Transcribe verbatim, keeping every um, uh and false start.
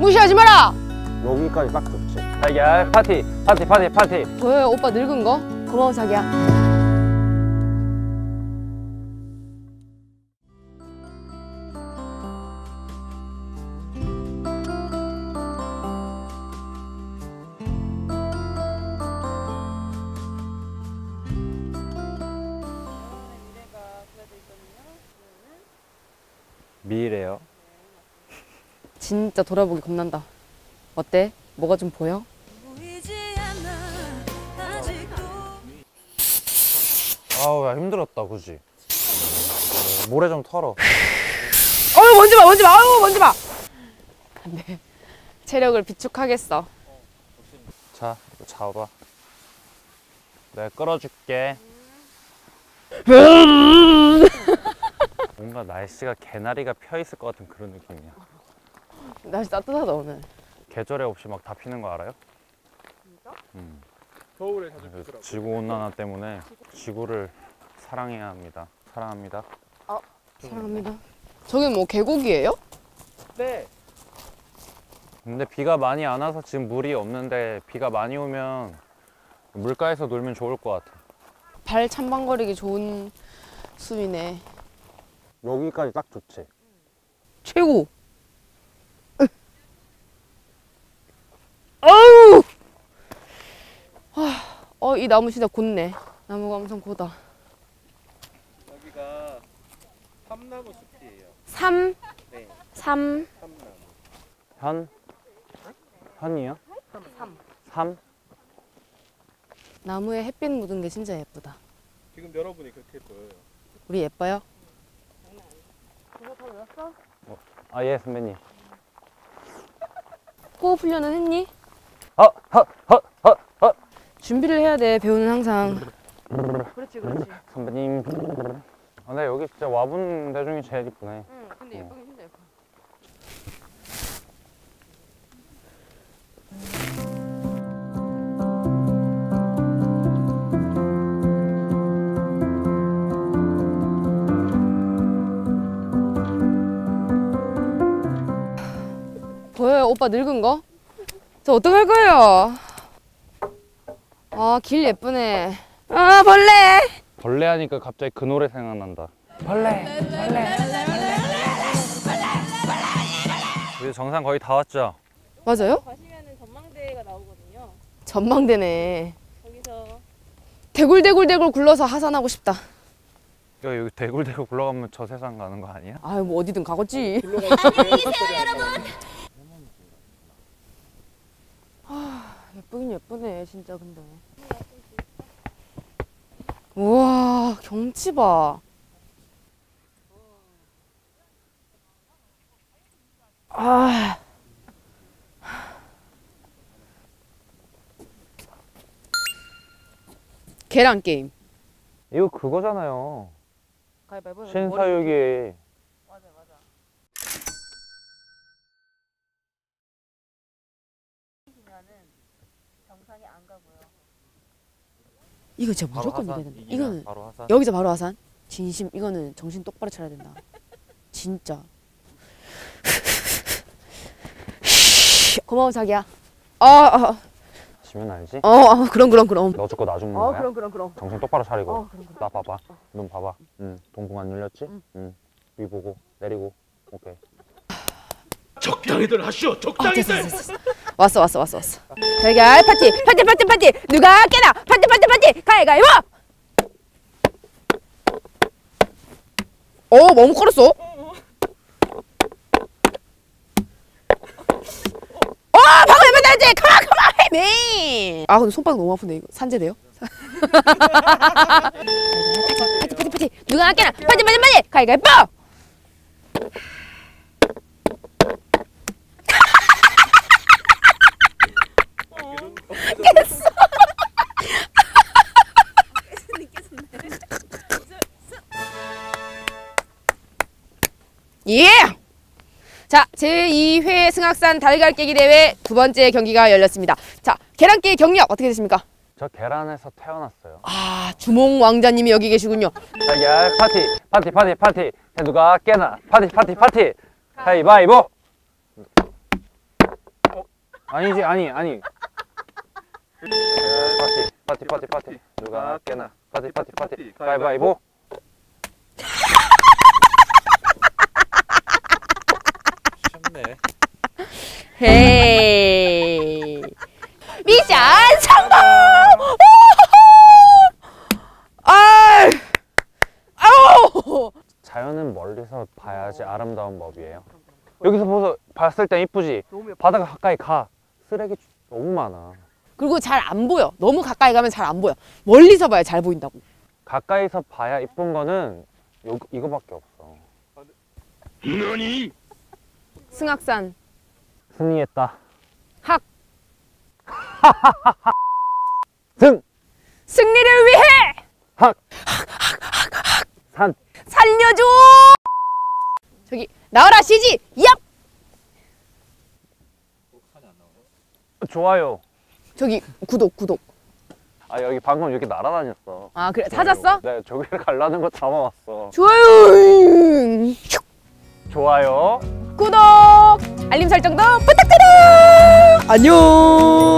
무시하지 마라! 여기까지 딱 좋지. 자기야, 파티! 파티, 파티, 파티! 왜? 오빠 늙은 거? 고마워, 자기야. 미래요. 진짜 돌아보기 겁난다. 어때? 뭐가 좀 보여? 아우 야 힘들었다 그지? 어, 모래 좀 털어. 어우 먼지 마 먼지 마 어우 먼지 마. 안돼. 체력을 비축하겠어. 자 이거 잡아. 내가 끌어줄게. 뭔가 날씨가 개나리가 펴있을 것 같은 그런 느낌이야. 날씨 따뜻하다 오늘. 계절에 없이 막 다 피는 거 알아요? 진짜? 음. 겨울에 자주 피더라고요. 지구온난화 때문에 지구를 사랑해야 합니다. 사랑합니다. 아, 사랑합니다. 저긴 뭐 계곡이에요? 네. 근데 비가 많이 안 와서 지금 물이 없는데 비가 많이 오면 물가에서 놀면 좋을 것 같아. 발 찬방거리기 좋은 수위네. 여기까지 딱 좋지. 최고. 아우. 어, 이 나무 진짜 곧네. 나무가 엄청 고다. 여기가 삼나무 숲이에요. 삼? 네. 삼. 삼나무. 현? 현이요? 삼. 삼? 나무에 햇빛 묻은 게 진짜 예쁘다. 지금 여러분이 그렇게 보여요. 우리 예뻐요? 그거 다 외웠어? 어. 아, 예, 선배님. 호흡 훈련은 했니? 어, 허, 허, 허, 허. 준비를 해야 돼, 배우는 항상. 그렇지, 그렇지. 선배님. 아, 나 여기 진짜 와본 데 중에 제일 예쁘네. 응, 근데 예쁘긴 어. 진짜 예뻐. 오빠 늙은 거? 저 어떡할 거예요? 아, 길 예쁘네. 아, 벌레! 벌레 하니까 갑자기 그 노래 생각난다. 벌레! 벌레! 벌레! 벌레! 벌레! 벌레! 우리 정상 거의 다 왔죠? 맞아요? 가시면은 전망대가 나오거든요. 전망대네. 거기서 대굴대굴대굴 굴러서 하산하고 싶다. 야, 여기 대굴대굴 굴러가면 저 세상 가는 거 아니야? 아유, 뭐 어디든 가겠지. 안녕히 계세요, 여러분! 예쁘긴 예쁘네 진짜. 근데 우와 경치 봐. 아. 계란 게임 이거 그거잖아요. 신서유기. 맞아 맞아. 정상이 안 가고요. 이거 진짜 무조건 되는데. 이거는 바로 하산. 여기서 바로 하산. 진심 이거는 정신 똑바로 차려야 된다. 진짜. 고마워 자기야. 아, 아. 지면 알지? 어, 어 그럼 그럼 그럼. 너 죽고 나 죽는 거야? 어, 그럼 그럼 그럼. 정신 똑바로 차리고. 어, 그럼, 그럼. 나 봐봐. 어. 눈 봐봐. 응. 동공 안 열렸지? 응. 응. 위 보고 내리고. 오케이. 적당히들 하시오. 적당히들. 어, 됐어, 됐어, 됐어. 왔어 왔어 왔어 왔어. 달걀 파티 파티 파티 파티 누가 깨나 파티 파티 파티 가위가위보. 어 너무 걸었어. 어 방금 해면 되지. 가만 가만 해미. 아 근데 손바닥 너무 아픈데 이거 산재돼요? 파티 파티 파티 누가 깨나 파티 파티 파티 가위가위보. 예! Yeah! 자, 제이 회 승학산 달걀 깨기 대회 두 번째 경기가 열렸습니다. 자, 계란 깨기 경력 어떻게 되십니까? 저 계란에서 태어났어요. 아, 주몽 왕자님이 여기 계시군요. 달걀 파티, 파티, 파티, 파티. 누가 깨나? 파티, 파티, 파티. 가위바위보! 아니지, 아니, 아니. 파티, 파티, 파티, 파티. 누가 깨나? 파티, 파티, 파티. 가위바위보. 쉽네. 헤이. 미션 성공! 아! 아우! 자연은 멀리서 봐야지 아름다운 법이에요. 여기서 보서 봤을 땐 이쁘지? 바다가 가까이 가. 쓰레기 너무 많아. 그리고 잘 안 보여. 너무 가까이 가면 잘 안 보여. 멀리서 봐야 잘 보인다고. 가까이서 봐야 이쁜 거는 요, 이거밖에 없어. 승학산 승리했다. 학 승 승리를 위해 학 학 학 학 산 살려줘. 저기 나와라 씨지. 얍. 좋아요. 저기 구독 구독. 아 여기 방금 이렇게 날아다녔어. 아 그래 좋아요. 찾았어? 네 저기를 가려는 거 담아왔어. 좋아요. 좋아요. 구독. 알림 설정도 부탁드려. 안녕.